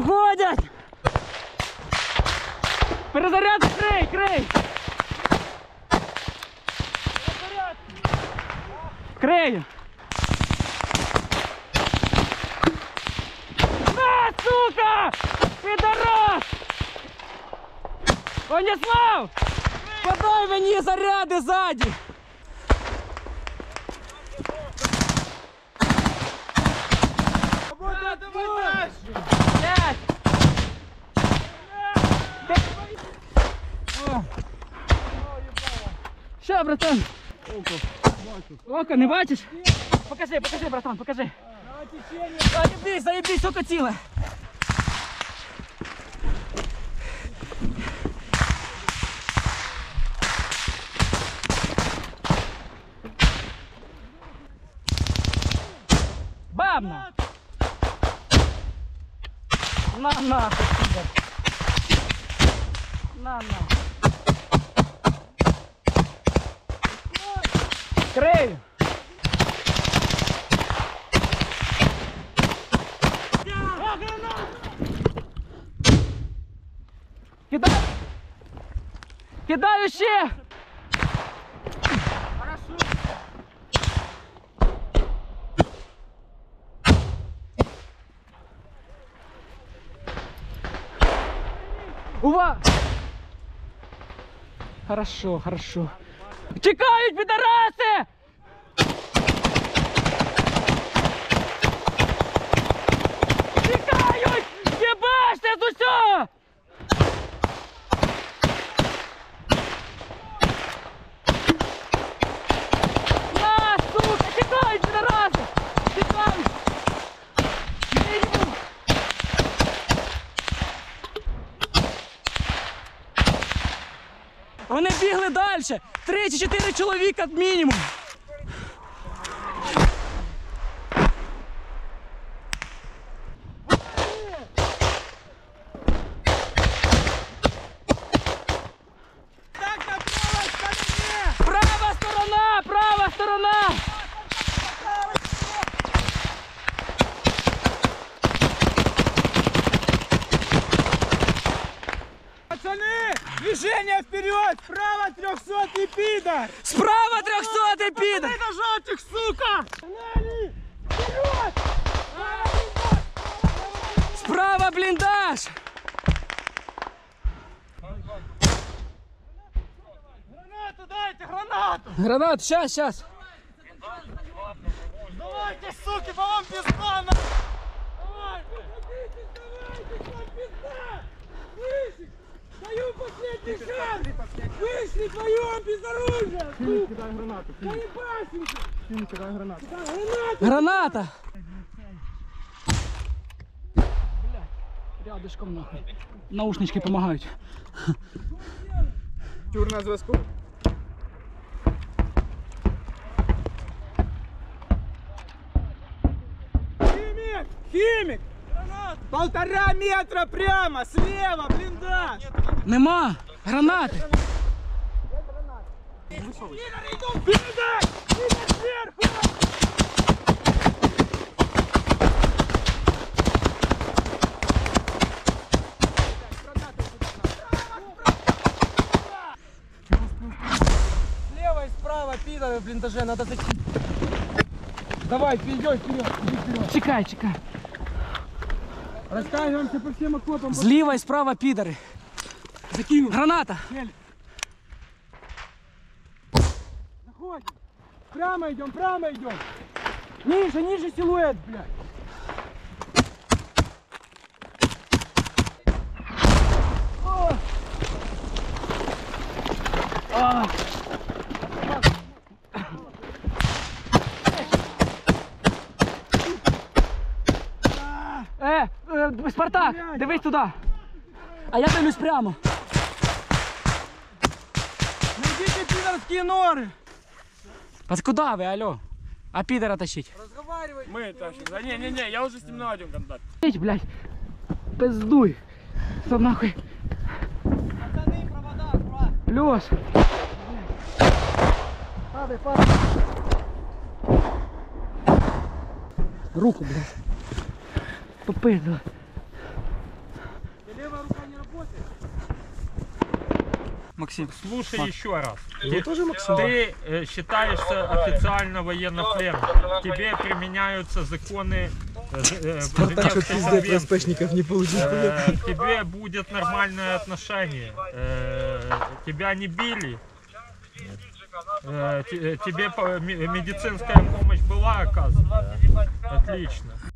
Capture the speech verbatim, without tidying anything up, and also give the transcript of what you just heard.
Уходят! Перезарядка, крей, крей! Крей! А, сука! Пидорас! Владислав! Подай мені заряди ззаді! Що, братан? Око, не бачиш? Покажи, покажи, братан, покажи. Заебись, заебись, укатило. Бабна! На-на! На-на! Крей! Кидай! Кидай еще! Хорошо! Ува! Хорошо, хорошо! Чекают, пидорасы! Чекают! Ебашься, сусё! На, сука! Чекают, пидорасы! Чекают! Минимум! Вони бігли далі! Три чи чотири чоловіка мінімум. Права сторона, права сторона. Пацани, движення вперед, справа трехсотый пидор! Справа трехсотый пидор! Пацаны на желтых, сука! Справа блиндаж! Гранату дайте, гранату! Гранату, сейчас, сейчас! Давайте, суки, по вам пизда! Давайте! Давайте, вам пизда! Высик! Даю последний шанс! Вышли, поем без оружия! Синь, кидай гранату! Поебасимся! Синь, кидай гранату! Граната! Граната! Блядь, рядышком нахуй. Наушнички помогают. Чур на зв'язку. Химик! Химик! Полтора метра прямо, слева, блинда! Нема! Гранаты! Передай! Сверху! Слева и справа пидоры в блиндаже, надо зайти. Давай, пидёй вперед, вперед! Чекай, чекай! Раскаиваемся по всем окопам. Слева и справа пидоры. Закинул. Граната. Заходим. Прямо идем, прямо идем. Ниже, ниже силуэт, блядь. О! А! Спартак, дивись туди, а я дивлюсь прямо. Найдите пидорские норы. Под куда вы, алло? А пидора тащить? Разговаривайте. Мы тащим. Да не, не, не, я уже с ним на один контакт. Блядь, пиздуй. Стоп нахуй. Пацаны, провода, аккуратно. Лёш. Падай, падай. Руку, блядь. Попизду. Левая рука не работает. Максим, слушай Мак... еще раз. Ты, ты, тоже, Максим? Ты э, считаешься официально военнопленным. Тебе применяются законы... Э, Спартак от пизды проспешников не получил. Э, тебе будет нормальное отношение. Э, тебя не били. Э, тебе медицинская помощь была оказана. Отлично.